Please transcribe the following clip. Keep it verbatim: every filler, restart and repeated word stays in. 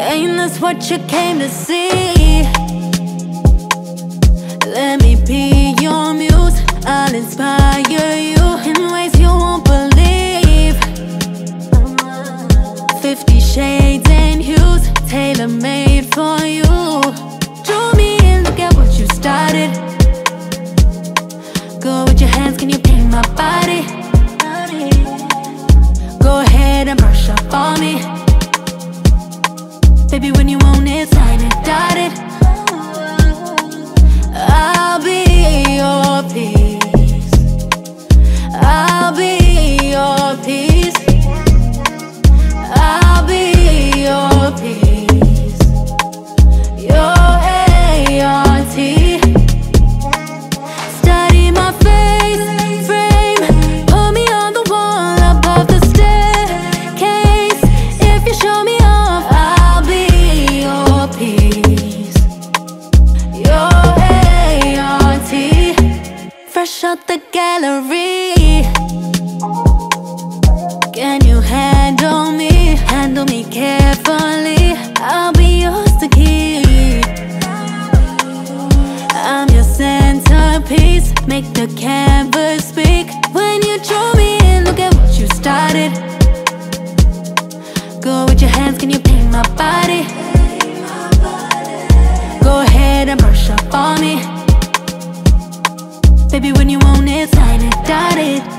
Ain't this what you came to see? Let me be your muse, I'll inspire you in ways you won't believe. Fifty shades and hues, tailor-made for you. Draw me in, look at what you started. Go with your hands, can you paint my body? Go ahead and brush up on me. Baby, when you own it, sign it, dot it. I'll be your peace, I'll be your peace, I'll be your peace. Your A R T. Study my face, frame. Put me on the wall above the staircase. If you show me off, I'll be your peace, your A R T. Fresh out the gallery. Can you handle me? Handle me carefully. I'll be yours to keep. I'm your centerpiece. Make the canvas speak. When you draw me in, look at what you started. Go with your hands, can you paint my body? Go ahead and brush up on me. Baby, when you own it, sign it, dot it.